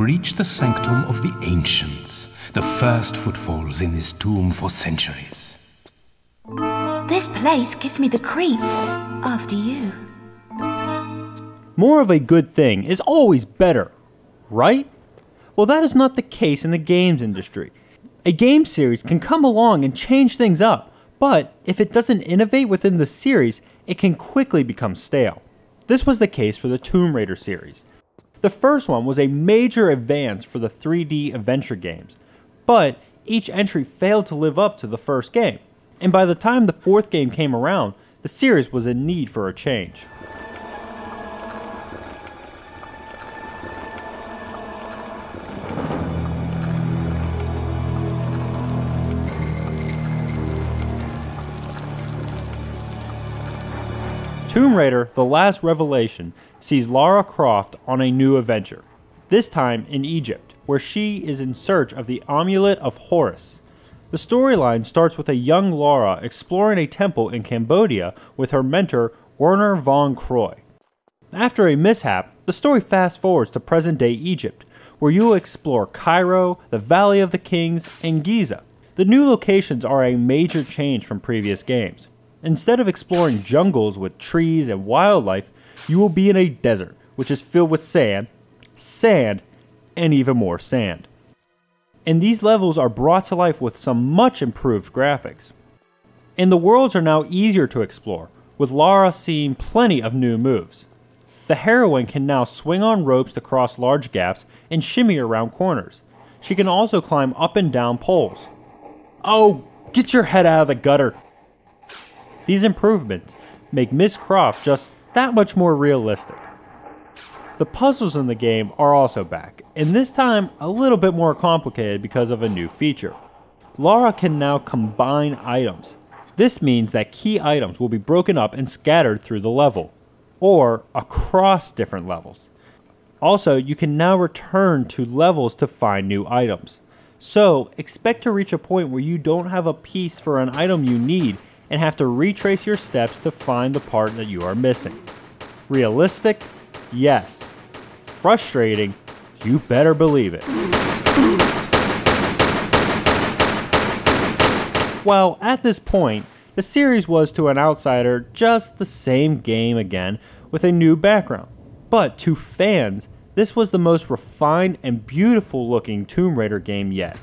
breach the sanctum of the ancients, the first footfalls in this tomb for centuries. This place gives me the creeps after you. More of a good thing is always better, right? Well, that is not the case in the games industry. A game series can come along and change things up, but if it doesn't innovate within the series, it can quickly become stale. This was the case for the Tomb Raider series. The first one was a major advance for the 3D adventure games, but each entry failed to live up to the first game, and by the time the fourth game came around, the series was in need for a change. Tomb Raider: The Last Revelation sees Lara Croft on a new adventure, this time in Egypt, where she is in search of the Amulet of Horus. The storyline starts with a young Lara exploring a temple in Cambodia with her mentor Werner Von Croy. After a mishap, the story fast forwards to present-day Egypt, where you will explore Cairo, the Valley of the Kings, and Giza. The new locations are a major change from previous games. Instead of exploring jungles with trees and wildlife, you will be in a desert, which is filled with sand, sand, and even more sand. And these levels are brought to life with some much improved graphics. And the worlds are now easier to explore, with Lara seeing plenty of new moves. The heroine can now swing on ropes to cross large gaps and shimmy around corners. She can also climb up and down poles. Oh, get your head out of the gutter! These improvements make Ms. Croft just that much more realistic. The puzzles in the game are also back, and this time a little bit more complicated because of a new feature. Lara can now combine items. This means that key items will be broken up and scattered through the level, or across different levels. Also, you can now return to levels to find new items. So, expect to reach a point where you don't have a piece for an item you need and have to retrace your steps to find the part that you are missing. Realistic? Yes. Frustrating? You better believe it. Well, at this point, the series was to an outsider just the same game again with a new background. But to fans, this was the most refined and beautiful looking Tomb Raider game yet.